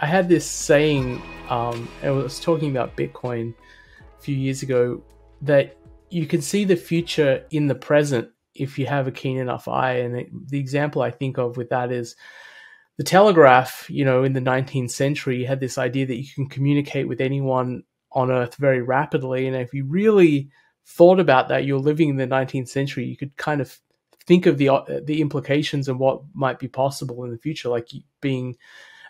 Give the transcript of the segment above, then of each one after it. I had this saying, and I was talking about Bitcoin a few years ago, that you can see the future in the present if you have a keen enough eye. And the example I think of with that is the telegraph. You know, in the 19th century, you had this idea that you can communicate with anyone on Earth very rapidly. And if you really thought about that, you're living in the 19th century, you could kind of think of the implications and what might be possible in the future, like being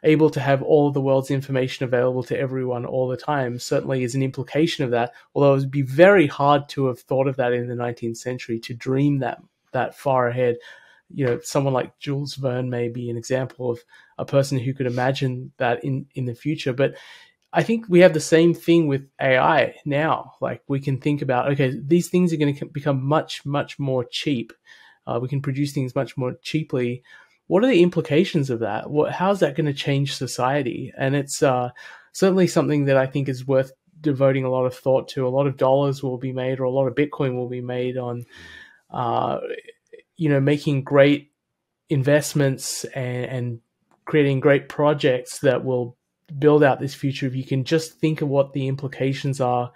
able to have all of the world's information available to everyone all the time, certainly is an implication of that. Although it would be very hard to have thought of that in the 19th century, to dream that far ahead. You know, someone like Jules Verne may be an example of a person who could imagine that in the future. But I think we have the same thing with AI now. Like, we can think about, okay, these things are going to become much, much more cheap. We can produce things much more cheaply. What are the implications of that? How is that going to change society? And it's certainly something that I think is worth devoting a lot of thought to. A lot of dollars will be made, or a lot of Bitcoin will be made on, you know, making great investments and creating great projects that will build out this future. If you can just think of what the implications are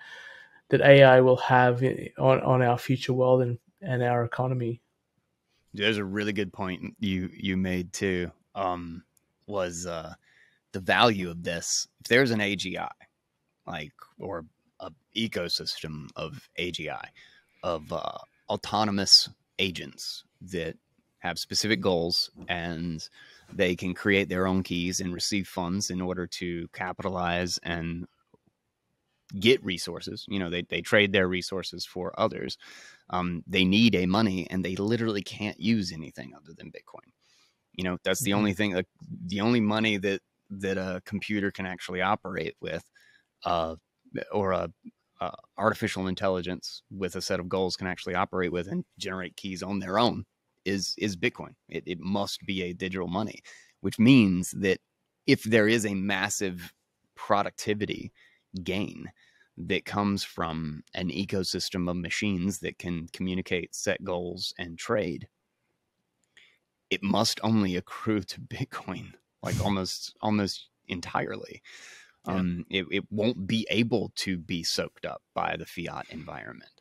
that AI will have on our future world and our economy. There's a really good point you made too, was the value of this. If there's an AGI, like, or a ecosystem of AGI, of autonomous agents that have specific goals, and they can create their own keys and receive funds in order to capitalize and get resources. You know, they trade their resources for others. They need a money, and they literally can't use anything other than Bitcoin. You know, that's the only thing, like, the only money that a computer can actually operate with, or a artificial intelligence with a set of goals can actually operate with and generate keys on their own, is Bitcoin. It must be a digital money, which means that if there is a massive productivity gain that comes from an ecosystem of machines that can communicate, set goals, and trade, it must only accrue to Bitcoin, like almost entirely. Yeah. It won't be able to be soaked up by the fiat environment.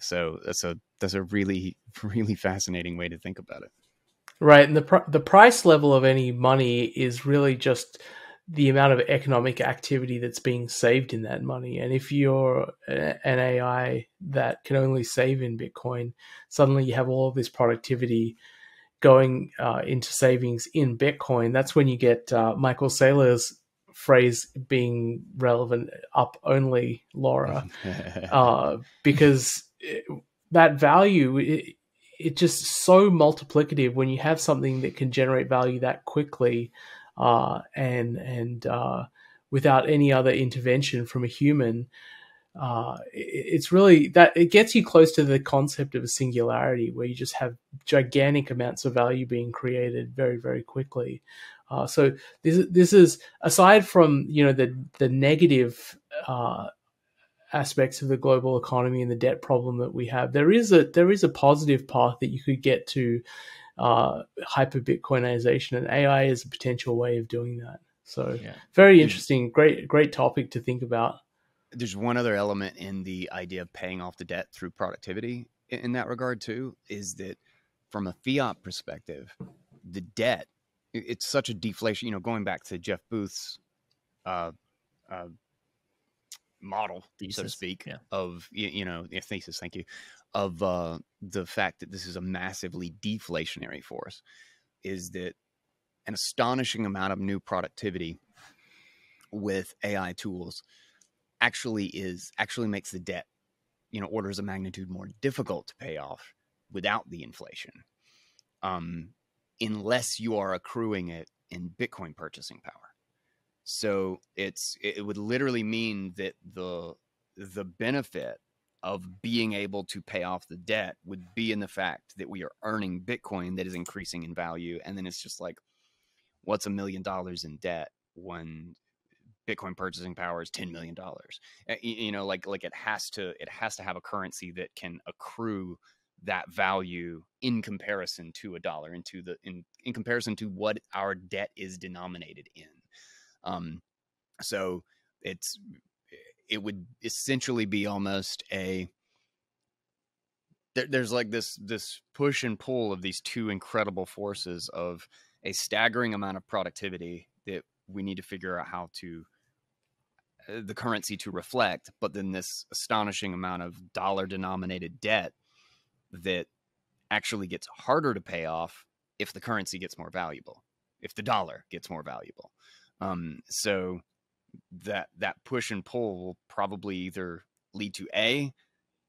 So that's a really, really fascinating way to think about it. Right. And the price level of any money is really just the amount of economic activity that's being saved in that money. And if you're an AI that can only save in Bitcoin, suddenly you have all of this productivity going into savings in Bitcoin. That's when you get Michael Saylor's phrase being relevant, up only, Laura, because that value, it's just so multiplicative when you have something that can generate value that quickly. And without any other intervention from a human, it's really that it gets you close to the concept of a singularity, where you just have gigantic amounts of value being created very, very quickly. So this is, aside from, you know, the negative aspects of the global economy and the debt problem that we have, there is a positive path that you could get to. Hyper Bitcoinization, and AI is a potential way of doing that. So yeah. Very interesting, great topic to think about. There's one other element in the idea of paying off the debt through productivity in that regard too, is that from a fiat perspective, the debt, it's such a deflation, you know, going back to Jeff Booth's model, thesis, so to speak, yeah. Of, you know, thesis, thank you, of the fact that this is a massively deflationary force, is that an astonishing amount of new productivity with AI tools actually makes the debt, you know, orders of magnitude more difficult to pay off without the inflation, unless you are accruing it in Bitcoin purchasing power. So it would literally mean that the benefit of being able to pay off the debt would be in the fact that we are earning Bitcoin that is increasing in value. And then it's just like, what's $1 million in debt when Bitcoin purchasing power is $10 million? You know, like it has to have a currency that can accrue that value in comparison to a dollar, in comparison to what our debt is denominated in. So it would essentially be almost a, there's like this push and pull of these two incredible forces of a staggering amount of productivity that we need to figure out how to, the currency to reflect, but then this astonishing amount of dollar denominated debt that actually gets harder to pay off if the currency gets more valuable, if the dollar gets more valuable. So that push and pull will probably either lead to A,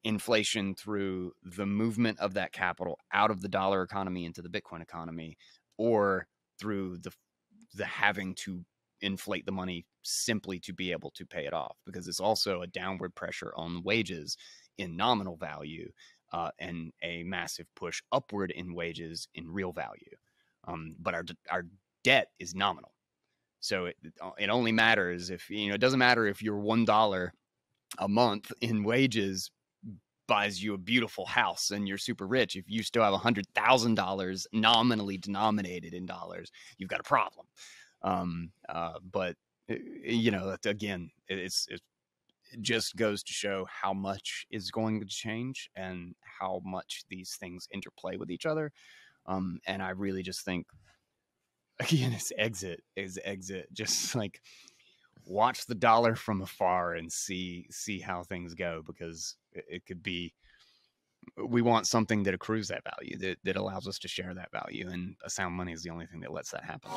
inflation through the movement of that capital out of the dollar economy into the Bitcoin economy, or through the having to inflate the money simply to be able to pay it off, because it's also a downward pressure on wages in nominal value and a massive push upward in wages in real value. But our debt is nominal. So it only matters if, you know, it doesn't matter if your $1 a month in wages buys you a beautiful house and you're super rich. If you still have $100,000 nominally denominated in dollars, you've got a problem. But you know, again, it just goes to show how much is going to change and how much these things interplay with each other. And I really just think, again, it's exit. Just like watch the dollar from afar and see how things go, because it could be, we want something that accrues that value, that allows us to share that value, and a sound money is the only thing that lets that happen.